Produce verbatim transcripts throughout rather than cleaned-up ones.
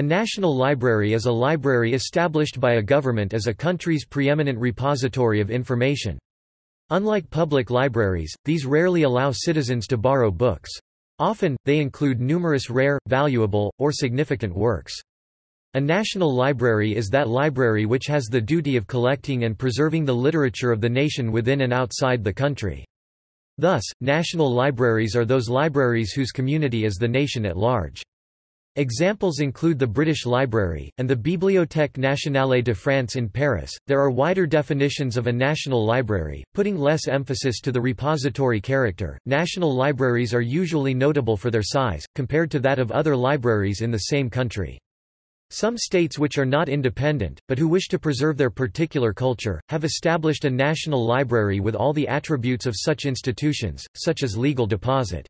A national library is a library established by a government as a country's preeminent repository of information. Unlike public libraries, these rarely allow citizens to borrow books. Often, they include numerous rare, valuable, or significant works. A national library is that library which has the duty of collecting and preserving the literature of the nation within and outside the country. Thus, national libraries are those libraries whose community is the nation at large. Examples include the British Library, and the Bibliothèque Nationale de France in Paris. There are wider definitions of a national library, putting less emphasis to the repository character. National libraries are usually notable for their size, compared to that of other libraries in the same country. Some states which are not independent, but who wish to preserve their particular culture, have established a national library with all the attributes of such institutions, such as legal deposit.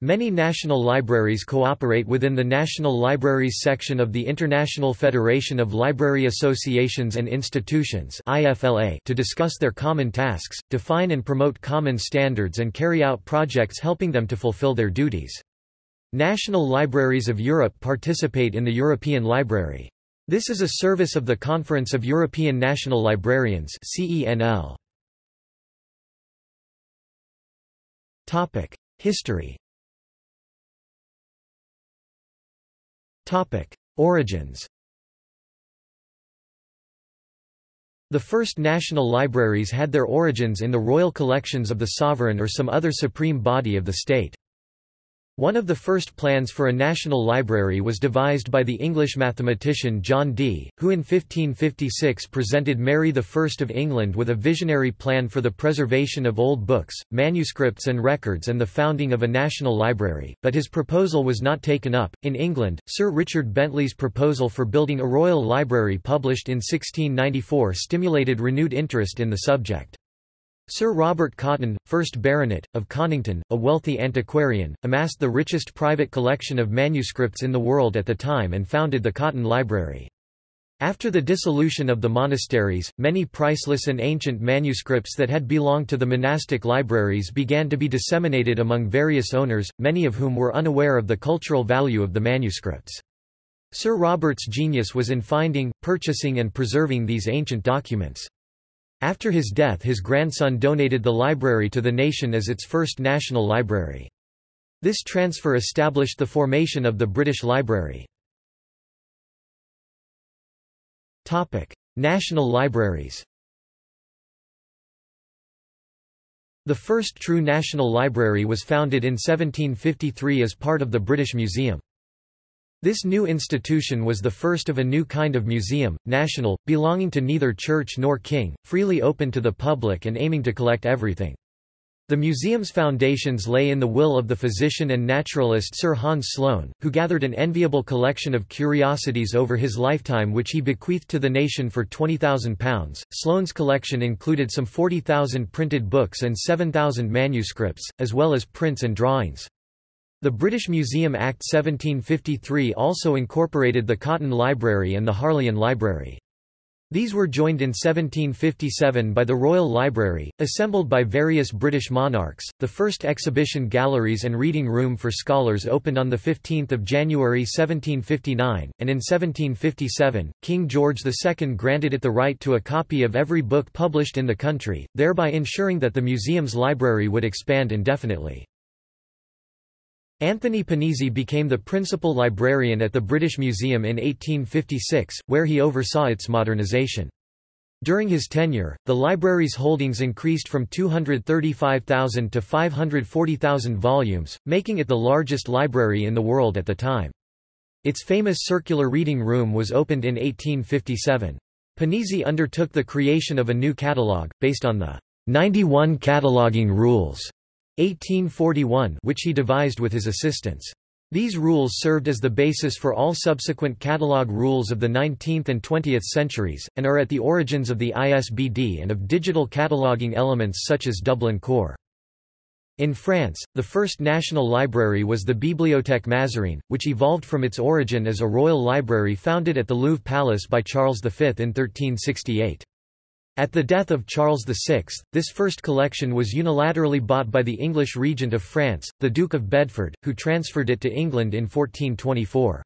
Many national libraries cooperate within the National Libraries section of the International Federation of Library Associations and Institutions (I F L A) to discuss their common tasks, define and promote common standards and carry out projects helping them to fulfill their duties. National Libraries of Europe participate in the European Library. This is a service of the Conference of European National Librarians (C E N L). Topic: History. Topic: Origins. The first national libraries had their origins in the royal collections of the sovereign or some other supreme body of the state. One of the first plans for a national library was devised by the English mathematician John Dee, who in fifteen fifty-six presented Mary I of England with a visionary plan for the preservation of old books, manuscripts, and records and the founding of a national library, but his proposal was not taken up. In England, Sir Richard Bentley's proposal for building a royal library, published in sixteen ninety-four, stimulated renewed interest in the subject. Sir Robert Cotton, first Baronet, of Connington, a wealthy antiquarian, amassed the richest private collection of manuscripts in the world at the time and founded the Cotton Library. After the dissolution of the monasteries, many priceless and ancient manuscripts that had belonged to the monastic libraries began to be disseminated among various owners, many of whom were unaware of the cultural value of the manuscripts. Sir Robert's genius was in finding, purchasing and preserving these ancient documents. After his death, his grandson donated the library to the nation as its first national library. This transfer established the formation of the British Library. Topic: National libraries. The first true national library was founded in seventeen fifty-three as part of the British Museum. This new institution was the first of a new kind of museum, national, belonging to neither church nor king, freely open to the public and aiming to collect everything. The museum's foundations lay in the will of the physician and naturalist Sir Hans Sloane, who gathered an enviable collection of curiosities over his lifetime which he bequeathed to the nation for twenty thousand pounds. Sloane's collection included some forty thousand printed books and seven thousand manuscripts, as well as prints and drawings. The British Museum Act seventeen fifty-three also incorporated the Cotton Library and the Harleian Library. These were joined in seventeen fifty-seven by the Royal Library, assembled by various British monarchs. The first exhibition galleries and reading room for scholars opened on the fifteenth of January seventeen fifty-nine, and in seventeen fifty-seven, King George the Second granted it the right to a copy of every book published in the country, thereby ensuring that the museum's library would expand indefinitely. Anthony Panizzi became the principal librarian at the British Museum in eighteen fifty-six, where he oversaw its modernization. During his tenure, the library's holdings increased from two hundred thirty-five thousand to five hundred forty thousand volumes, making it the largest library in the world at the time. Its famous circular reading room was opened in eighteen fifty-seven. Panizzi undertook the creation of a new catalogue, based on the ninety-one Cataloguing Rules eighteen forty-one, which he devised with his assistants. These rules served as the basis for all subsequent catalogue rules of the nineteenth and twentieth centuries, and are at the origins of the I S B D and of digital cataloguing elements such as Dublin Core. In France, the first national library was the Bibliothèque Nationale, which evolved from its origin as a royal library founded at the Louvre Palace by Charles the Fifth in thirteen sixty-eight. At the death of Charles the Sixth, this first collection was unilaterally bought by the English regent of France, the Duke of Bedford, who transferred it to England in fourteen twenty-four.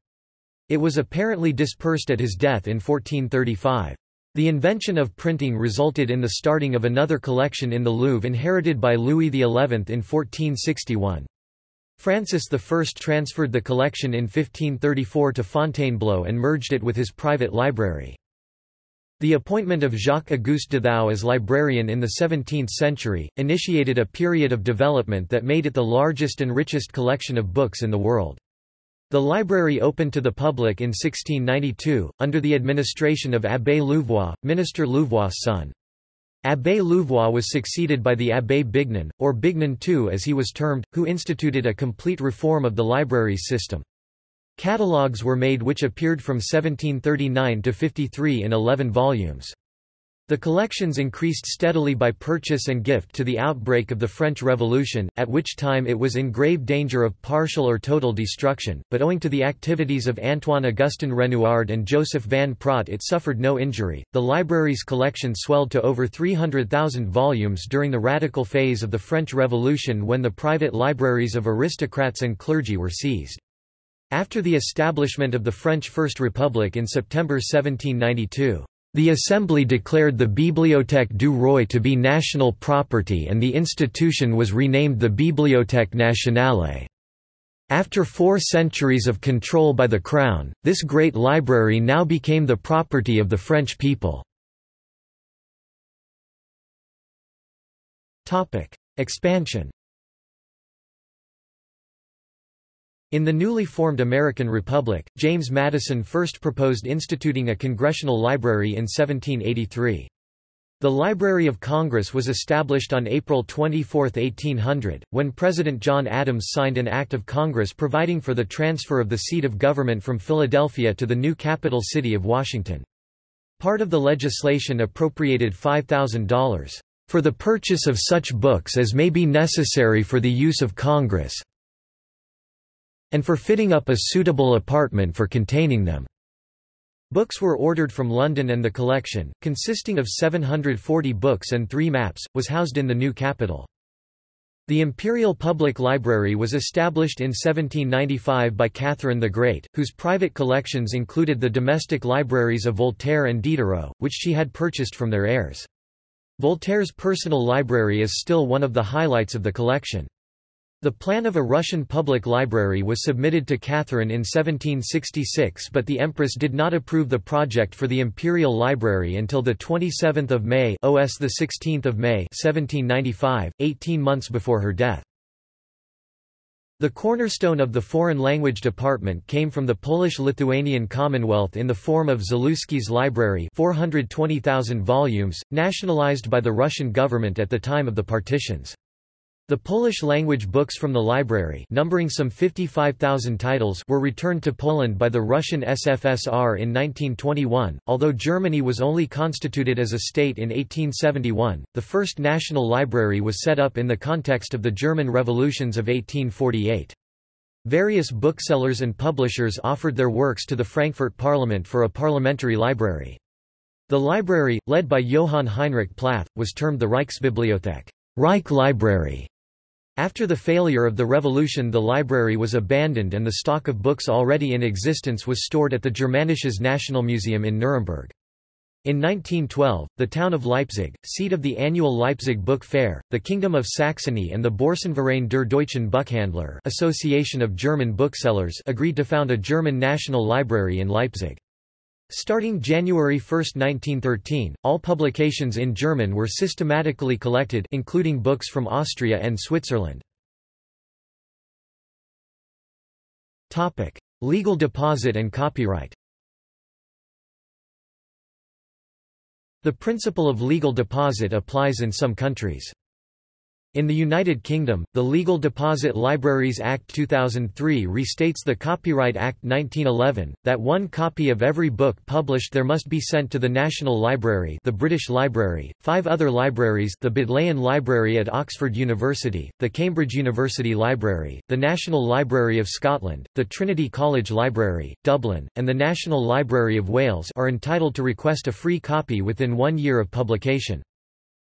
It was apparently dispersed at his death in fourteen thirty-five. The invention of printing resulted in the starting of another collection in the Louvre inherited by Louis the eleventh in fourteen sixty-one. Francis the First transferred the collection in fifteen thirty-four to Fontainebleau and merged it with his private library. The appointment of Jacques-Auguste de Thou as librarian in the seventeenth century initiated a period of development that made it the largest and richest collection of books in the world. The library opened to the public in sixteen ninety-two, under the administration of Abbé Louvois, Minister Louvois' son. Abbé Louvois was succeeded by the Abbé Bignon, or Bignon the Second as he was termed, who instituted a complete reform of the library's system. Catalogues were made which appeared from seventeen thirty-nine to fifty-three in eleven volumes. The collections increased steadily by purchase and gift to the outbreak of the French Revolution, at which time it was in grave danger of partial or total destruction, but owing to the activities of Antoine Augustin Renouard and Joseph van Praet it suffered no injury. The library's collection swelled to over three hundred thousand volumes during the radical phase of the French Revolution when the private libraries of aristocrats and clergy were seized. After the establishment of the French First Republic in September seventeen ninety-two, the Assembly declared the Bibliothèque du Roy to be national property and the institution was renamed the Bibliothèque Nationale. After four centuries of control by the Crown, this great library now became the property of the French people. Expansion. In the newly formed American Republic, James Madison first proposed instituting a congressional library in seventeen eighty-three. The Library of Congress was established on April twenty-fourth, eighteen hundred, when President John Adams signed an act of Congress providing for the transfer of the seat of government from Philadelphia to the new capital city of Washington. Part of the legislation appropriated five thousand dollars, "...for the purchase of such books as may be necessary for the use of Congress," and for fitting up a suitable apartment for containing them. Books were ordered from London and the collection, consisting of seven hundred forty books and three maps, was housed in the new capital. The Imperial Public Library was established in seventeen ninety-five by Catherine the Great, whose private collections included the domestic libraries of Voltaire and Diderot, which she had purchased from their heirs. Voltaire's personal library is still one of the highlights of the collection. The plan of a Russian public library was submitted to Catherine in seventeen sixty-six, but the Empress did not approve the project for the Imperial Library until the twenty-seventh of May, Os the sixteenth of May, seventeen ninety-five, eighteen months before her death. The cornerstone of the Foreign Language Department came from the Polish-Lithuanian Commonwealth in the form of Zaluski's Library, four hundred twenty thousand volumes, nationalized by the Russian government at the time of the partitions. The Polish-language books from the library, numbering some fifty-five thousand titles, were returned to Poland by the Russian S F S R in nineteen twenty-one, although Germany was only constituted as a state in eighteen seventy-one. The first national library was set up in the context of the German revolutions of eighteen forty-eight. Various booksellers and publishers offered their works to the Frankfurt Parliament for a parliamentary library. The library, led by Johann Heinrich Plath, was termed the Reichsbibliothek, Reich Library. After the failure of the revolution, the library was abandoned and the stock of books already in existence was stored at the Germanisches Nationalmuseum in Nuremberg. In nineteen twelve, the town of Leipzig, seat of the annual Leipzig Book Fair, the Kingdom of Saxony and the Börsenverein der Deutschen Buchhandler Association of German Booksellers agreed to found a German national library in Leipzig. Starting January first, nineteen thirteen, all publications in German were systematically collected, including books from Austria and Switzerland. Topic: Legal deposit and copyright. The principle of legal deposit applies in some countries. In the United Kingdom, the Legal Deposit Libraries Act two thousand three restates the Copyright Act nineteen eleven, that one copy of every book published there must be sent to the National Library, the British Library, five other libraries, the Bodleian Library at Oxford University, the Cambridge University Library, the National Library of Scotland, the Trinity College Library, Dublin, and the National Library of Wales are entitled to request a free copy within one year of publication.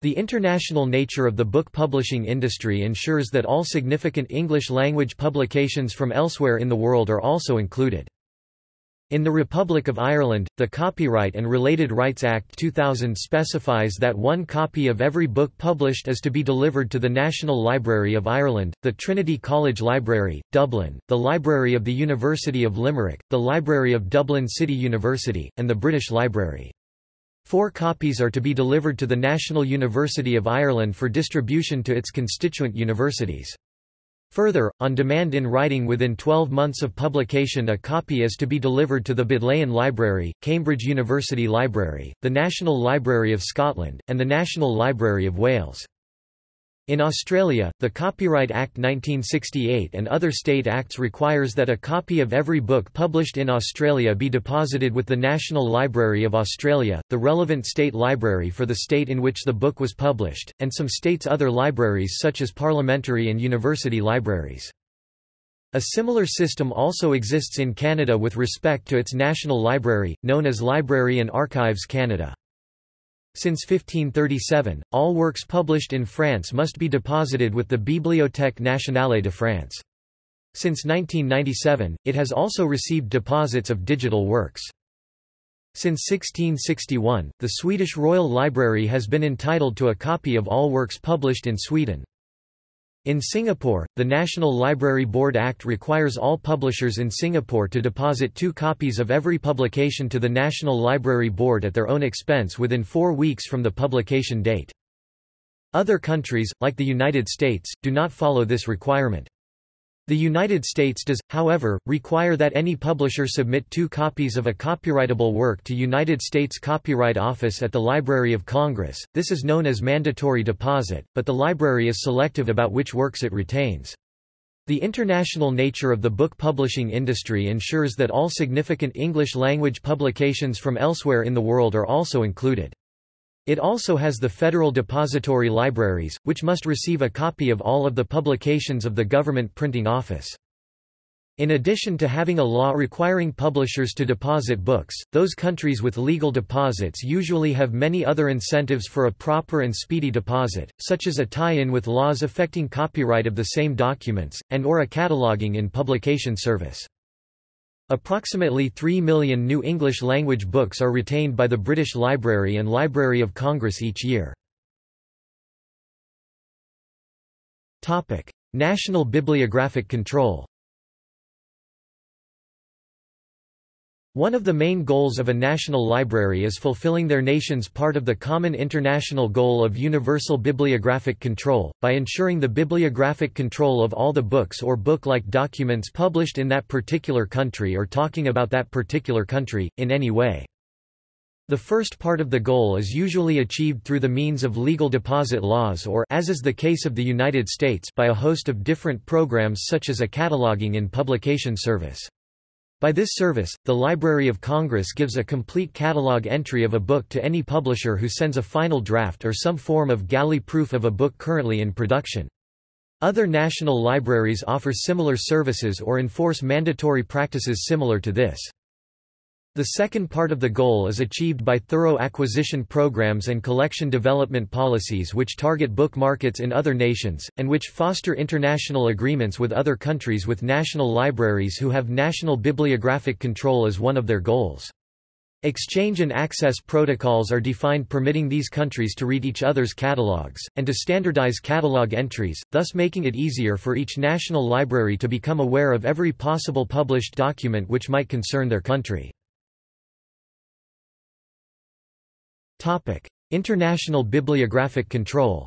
The international nature of the book publishing industry ensures that all significant English-language publications from elsewhere in the world are also included. In the Republic of Ireland, the Copyright and Related Rights Act two thousand specifies that one copy of every book published is to be delivered to the National Library of Ireland, the Trinity College Library, Dublin, the Library of the University of Limerick, the Library of Dublin City University, and the British Library. Four copies are to be delivered to the National University of Ireland for distribution to its constituent universities. Further, on demand in writing within twelve months of publication, a copy is to be delivered to the Bodleian Library, Cambridge University Library, the National Library of Scotland, and the National Library of Wales. In Australia, the Copyright Act nineteen sixty-eight and other state acts requires that a copy of every book published in Australia be deposited with the National Library of Australia, the relevant state library for the state in which the book was published, and some states' other libraries such as parliamentary and university libraries. A similar system also exists in Canada with respect to its National Library, known as Library and Archives Canada. Since fifteen thirty-seven, all works published in France must be deposited with the Bibliothèque Nationale de France. Since nineteen ninety-seven, it has also received deposits of digital works. Since sixteen sixty-one, the Swedish Royal Library has been entitled to a copy of all works published in Sweden. In Singapore, the National Library Board Act requires all publishers in Singapore to deposit two copies of every publication to the National Library Board at their own expense within four weeks from the publication date. Other countries, like the United States, do not follow this requirement. The United States does, however, require that any publisher submit two copies of a copyrightable work to United States Copyright Office at the Library of Congress. This is known as mandatory deposit, but the library is selective about which works it retains. The international nature of the book publishing industry ensures that all significant English-language publications from elsewhere in the world are also included. It also has the Federal Depository Libraries, which must receive a copy of all of the publications of the Government Printing Office. In addition to having a law requiring publishers to deposit books, those countries with legal deposits usually have many other incentives for a proper and speedy deposit, such as a tie-in with laws affecting copyright of the same documents, and or a cataloging in publication service. Approximately three million new English-language books are retained by the British Library and Library of Congress each year. National bibliographic control. One of the main goals of a national library is fulfilling their nation's part of the common international goal of universal bibliographic control, by ensuring the bibliographic control of all the books or book-like documents published in that particular country or talking about that particular country, in any way. The first part of the goal is usually achieved through the means of legal deposit laws or, as is the case of the United States, by a host of different programs such as a cataloging and publication service. By this service, the Library of Congress gives a complete catalog entry of a book to any publisher who sends a final draft or some form of galley proof of a book currently in production. Other national libraries offer similar services or enforce mandatory practices similar to this. The second part of the goal is achieved by thorough acquisition programs and collection development policies which target book markets in other nations, and which foster international agreements with other countries with national libraries who have national bibliographic control as one of their goals. Exchange and access protocols are defined permitting these countries to read each other's catalogs, and to standardize catalog entries, thus making it easier for each national library to become aware of every possible published document which might concern their country. Topic: International bibliographic control.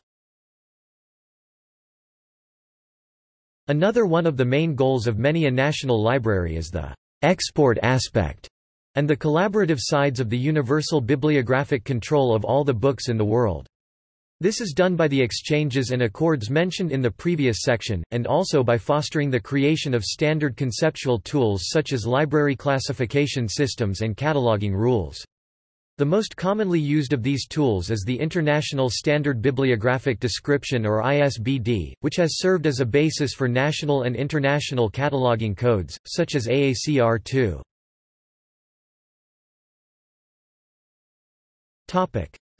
Another one of the main goals of many a national library is the export aspect and the collaborative sides of the universal bibliographic control of all the books in the world. This is done by the exchanges and accords mentioned in the previous section, and also by fostering the creation of standard conceptual tools such as library classification systems and cataloging rules. The most commonly used of these tools is the International Standard Bibliographic Description or I S B D, which has served as a basis for national and international cataloging codes, such as A A C R two.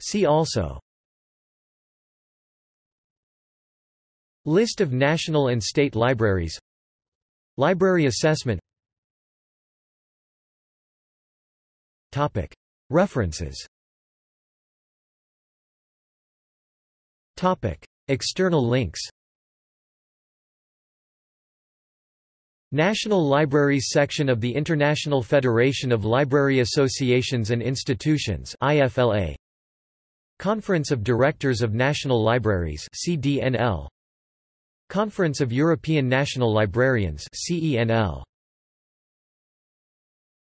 See also: List of national and state libraries, Library assessment. Topic. References. Topic. External links. National Libraries Section of the International Federation of Library Associations and Institutions I F L A. Conference of Directors of National Libraries C D N L. Conference of European National Librarians C E N L.